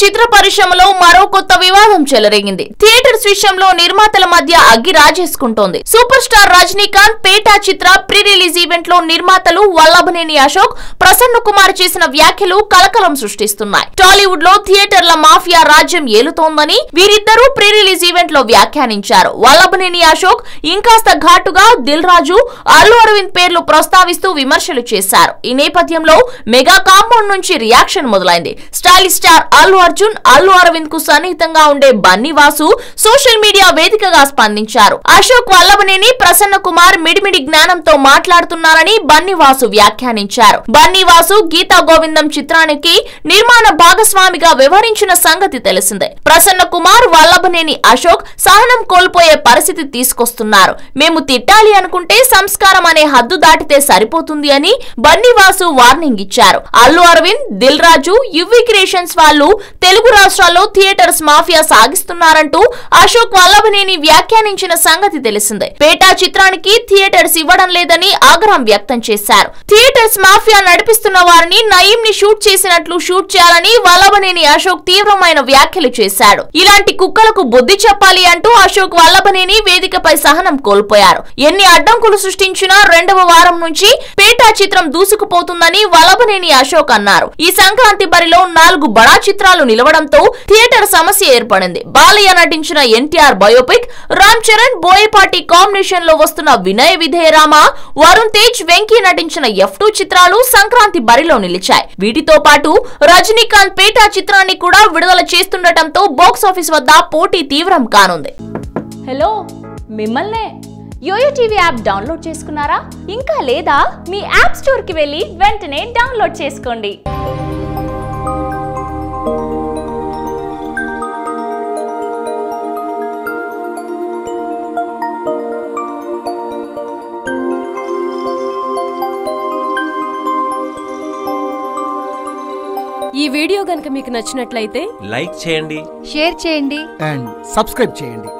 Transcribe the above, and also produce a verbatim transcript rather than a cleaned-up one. చిత్ర పరిశ్రమలో మరో కొత్త వివాదం చెలరేగింది. థియేటర్స్ విషయంలో నిర్మాతల మధ్య అగ్గి రాజేసుకుంటోంది. సూపర్ స్టార్ రజనీకాంత్ పేటా చిత్ర ప్రీ రిలీజ్ ఈవెంట్ లో నిర్మాతలు వల్లభనేని అశోక్, ప్రసన్న కుమార్ చేసిన వ్యాఖ్యలు కలకలం సృష్టిస్తున్నాయి. టాలీవుడ్ లో థియేటర్ల మాఫియా రాజ్యం ఏలుతోందని వీరిద్దరూ ప్రీ రిలీజ్ ఈవెంట్ లో వ్యాఖ్యానించారు. వల్లభనేని అశోక్ ఇంకాస్త ఘాటుగా దిల్ రాజు, అల్లు అరవింద్ పేర్లు ప్రస్తావిస్తూ విమర్శలు చేశారు. ఈ నేపథ్యంలో మెగా కాంపౌండ్ నుంచి రియాక్షన్ మొదలైంది. స్టైలిష్ స్టార్ అల్లు అర్జున్, అల్లు అరవింద్ కు సన్నిహితంగా ఉండే బన్నీ వాసు సోషల్ మీడియా వేదికగా స్పందించారు. అశోక్ వల్లభనేని, ప్రసన్న కుమార్ మిడిమిడి జ్ఞానంతో మాట్లాడుతున్నారని బన్నీ వాసు వ్యాఖ్యానించారు. బన్నీ వాసు గీతా గోవిందం చిత్రానికి నిర్మాణ భాగస్వామిగా వ్యవహరించిన సంగతి తెలిసిందే. ప్రసన్న కుమార్, వల్లభనేని అశోక్ సహనం కోల్పోయే పరిస్థితి తీసుకొస్తున్నారు. మేము తిట్టాలి అనుకుంటే సంస్కారం అనే హద్దు దాటితే సరిపోతుంది అని బన్నీ వాసు వార్నింగ్ ఇచ్చారు. అల్లు అరవింద్, దిల్ రాజు, యువి క్రియేషన్స్ వాళ్ళు తెలుగు రాష్ట్రాల్లో థియేటర్స్ మాఫియా సాగిస్తున్నారంటూ అశోక్ వల్లభనేని వ్యాఖ్యానించిన సంగతి తెలిసిందే. పేటా చిత్రానికి థియేటర్స్ ఇవ్వడం లేదని ఆగ్రహం వ్యక్తం చేశారు. థియేటర్స్ మాఫియా నడిపిస్తున్న వారిని నయీం ని షూట్ చేసినట్లు షూట్ చేయాలని వల్లభనేని అశోక్ తీవ్రమైన వ్యాఖ్యలు చేశాడు. ఇలాంటి కుక్కలకు బుద్ధి చెప్పాలి అంటూ అశోక్ వల్లభనేని వేదికపై సహనం కోల్పోయారు. ఎన్ని అడ్డంకులు సృష్టించినా రెండవ వారం నుంచి పేటా చిత్రం దూసుకుపోతుందని వల్లభనేని అశోక్ అన్నారు. ఈ సంక్రాంతి బరిలో నాలుగు బడా చిత్రాలు నిలవడంతో థియేటర్ సమస్య ఏర్పడింది. బాలయ్య నటించిన NTR biopic, Ram Charan, Boyapati combination లో వస్తున్న వినయ విధేయ రామ, వరుణ్ తేజ్, వెంకీ నటించిన ఎఫ్ టూ చిత్రాలు సంక్రాంతి బరిలో నిలిచాయి. వీటితో పాటు రజనీకాంత్ పేటా చిత్రాన్ని కూడా విడుదల చేస్తుండటంతో బాక్సాఫీస్ వద్ద పోటీ తీవ్రం కానుంది. హలో, మిమ్మల్నే యోయో టీవీ యాప్ డౌన్లోడ్ చేసుకున్నారా? ఇంకా లేదా? మీ యాప్ స్టోర్ కి వెళ్ళి వెంటనే డౌన్లోడ్ చేసుకోండి. ఈ వీడియో గనుక మీకు నచ్చినట్లయితే లైక్ చేయండి, షేర్ చేయండి అండ్ సబ్స్క్రైబ్ చేయండి.